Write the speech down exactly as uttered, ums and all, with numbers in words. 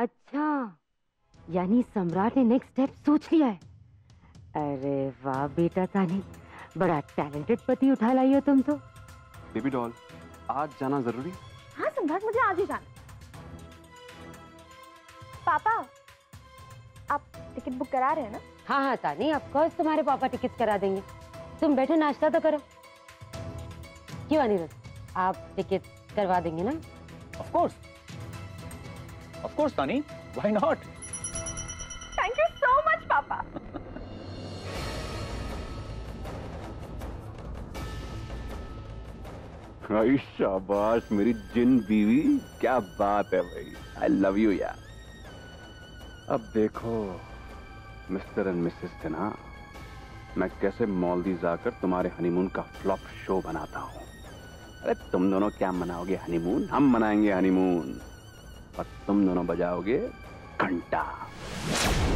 अच्छा, यानी सम्राट ने नेक्स्ट स्टेप सोच लिया है। अरे वाह बेटा सानी, बड़ा टैलेंटेड पति उठा लाई हो तुम तो। बेबी डॉल, आज जाना जरूरी? हाँ सम्राट, मुझे आज ही जाना। पापा, आप टिकट बुक करा रहे हैं ना? हाँ हाँ तानी, ऑफ कोर्स तुम्हारे पापा टिकट करा देंगे। तुम बैठो, नाश्ता तो करो। क्यों अनिरुद्ध, आप टिकट करवा देंगे ना? ऑफ कोर्स, ऑफ कोर्स तानी, why not. Thank you so much पापा। भाई शाबाश मेरी जिन बीवी, क्या बात है भाई, आई लव यू यार। अब देखो मिस्टर एंड मिसेस सिन्हा, मैं कैसे मॉलडीज आकर तुम्हारे हनीमून का फ्लॉप शो बनाता हूँ। अरे तुम दोनों क्या मनाओगे हनीमून, हम मनाएंगे हनीमून, और तुम दोनों बजाओगे घंटा।